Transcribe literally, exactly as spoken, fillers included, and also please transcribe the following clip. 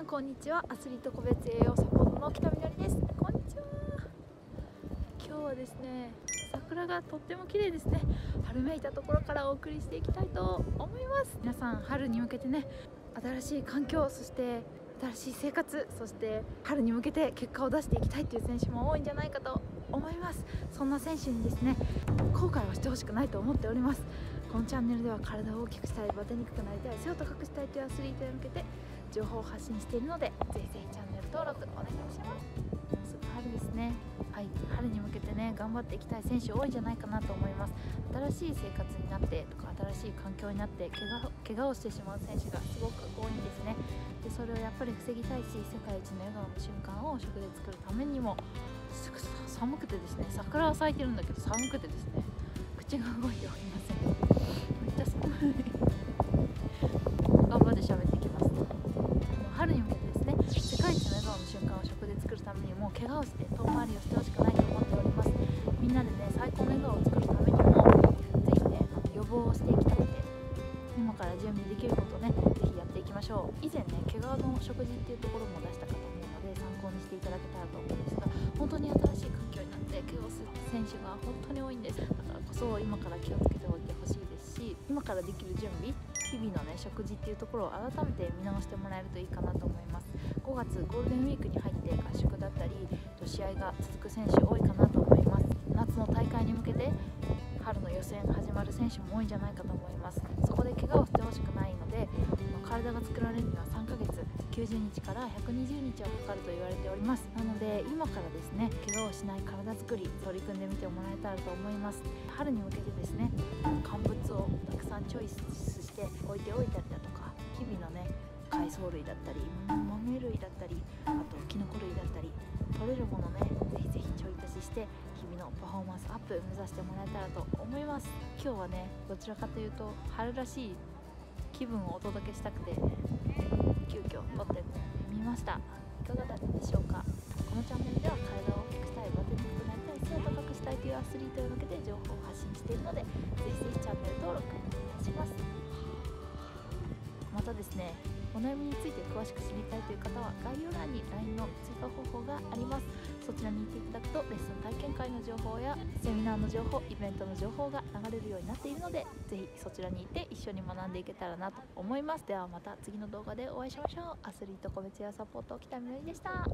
さんこんにちは。アスリート個別栄養サポートの北みのりです。こんにちは。今日はですね、桜がとっても綺麗ですね。春めいたところからお送りしていきたいと思います。皆さん春に向けてね、新しい環境、そして新しい生活、そして春に向けて結果を出していきたいという選手も多いんじゃないかと思います。そんな選手にですね、後悔はしてほしくないと思っております。このチャンネルでは体を大きくしたい、バテにくくなりたい、背を高くしたいというアスリートに向けて情報を発信しているので、ぜひぜひチャンネル登録お願いします。もうすぐ春ですね。はい、春に向けてね、頑張っていきたい選手多いんじゃないかなと思います。新しい生活になってとか、新しい環境になって怪我、怪我をしてしまう選手がすごく多いんですね。でそれをやっぱり防ぎたいし、世界一の笑顔の瞬間を食で作るためにも、寒くてですね、桜は咲いてるんだけど寒くてですね、口が動いておりません。めっちゃ寒い頑張って喋ってきます。春に向けてですね、世界一の笑顔の瞬間を食で作るためにも、怪我をして遠回りをしてほしくないと思っております。みんなでね、最高の笑顔を作るためにも、ぜひね、予防をしていきたいので、今から準備できることをね、ぜひやっていきましょう。以前ね、怪我の食事っていうところも出した方もいるので、参考にしていただけたらと思うんですが、本当に新しい環境になって怪我をする選手が本当に多いんです。だからこそ今から気をつけておいてほしいですし、今からできる準備、日々のね、食事っていうところを改めて見直してもらえるといいかなと思います。ごがつゴールデンウィークに入って合宿だったり試合が続く選手多いかなと思います。夏の大会に向けて春の予選が始まる選手も多いんじゃないかと思います。そこで怪我をしてほしくないので、体が作られるにはさんかげつ、きゅうじゅうにちからひゃくにじゅうにちはかかると言われております。なので今からですね、怪我をしない体作り取り組んでみてもらえたらと思います。春に向けてですね、乾物をたくさんチョイスして置いておいたりだとか、日々のね、海藻類だったり豆類だったり、あとキノコ類だったり、取れるものね、ぜひぜひちょい足しして日々のパフォーマンスアップ目指してもらえたらと思います。今日はね、どちらかというと春らしい気分をお届けしたくて急遽撮ってみました。いかがだったでしょうか。このチャンネルでは体を大きくしたい、バテにくくなりたい、背を高くしたいというアスリートに向けて情報を発信しているので、ぜひぜひチャンネル登録お願いします。またですね、お悩みについて詳しく知りたいという方は概要欄に ライン の追加方法があります。そちらに行っていただくとレッスン体験会の情報やセミナーの情報、イベントの情報が流れるようになっているので、ぜひそちらに行って一緒に学んでいけたらなと思います。ではまた次の動画でお会いしましょう。アスリート個別栄養サポート北みのりでした。